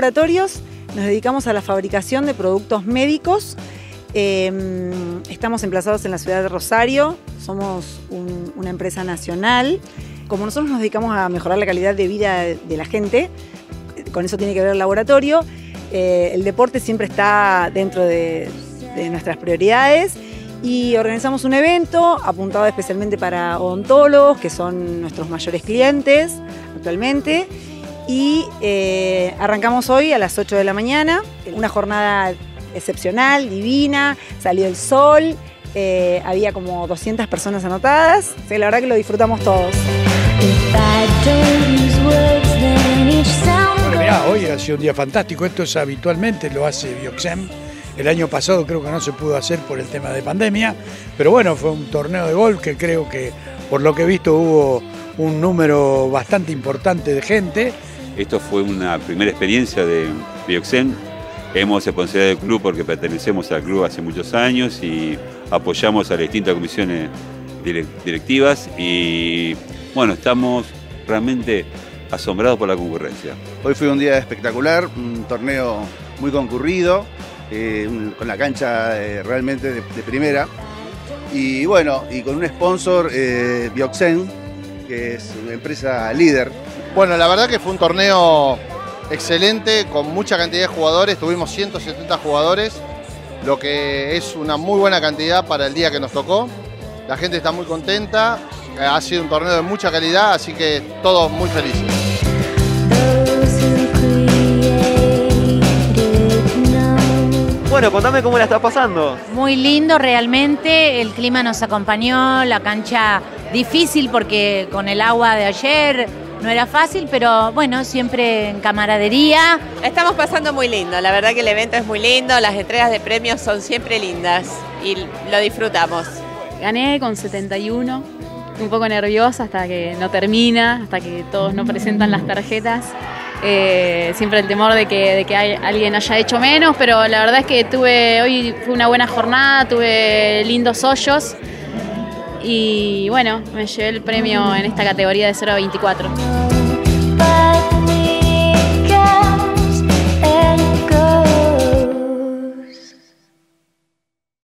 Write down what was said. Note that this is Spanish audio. Laboratorios nos dedicamos a la fabricación de productos médicos. Estamos emplazados en la ciudad de Rosario, somos una empresa nacional. Como nosotros nos dedicamos a mejorar la calidad de vida de la gente, con eso tiene que ver el laboratorio. El deporte siempre está dentro de nuestras prioridades y organizamos un evento apuntado especialmente para odontólogos, que son nuestros mayores clientes actualmente. Y arrancamos hoy a las 8 de la mañana, una jornada excepcional, divina, salió el sol, había como 200 personas anotadas, o sea, la verdad que lo disfrutamos todos. Bueno, mirá, hoy ha sido un día fantástico, esto es habitualmente, lo hace Bioxen. El año pasado creo que no se pudo hacer por el tema de pandemia, pero bueno, fue un torneo de golf que creo que, por lo que he visto, hubo un número bastante importante de gente. Esto fue una primera experiencia de Bioxen. Hemos responsabilidad del club porque pertenecemos al club hace muchos años y apoyamos a las distintas comisiones directivas y bueno, estamos realmente asombrados por la concurrencia. Hoy fue un día espectacular, un torneo muy concurrido, con la cancha realmente de primera y bueno, y con un sponsor Bioxen, que es una empresa líder. Bueno, la verdad que fue un torneo excelente, con mucha cantidad de jugadores, tuvimos 170 jugadores, lo que es una muy buena cantidad para el día que nos tocó. La gente está muy contenta, ha sido un torneo de mucha calidad, así que todos muy felices. Bueno, contame cómo la estás pasando. Muy lindo realmente, el clima nos acompañó, la cancha difícil porque con el agua de ayer no era fácil, pero bueno, siempre en camaradería. Estamos pasando muy lindo, la verdad que el evento es muy lindo, las entregas de premios son siempre lindas y lo disfrutamos. Gané con 71, un poco nerviosa hasta que no termina, hasta que todos no presentan las tarjetas. Siempre el temor de que alguien haya hecho menos, pero la verdad es que hoy fue una buena jornada, tuve lindos hoyos. Y bueno, me llevé el premio en esta categoría de 0 a 24.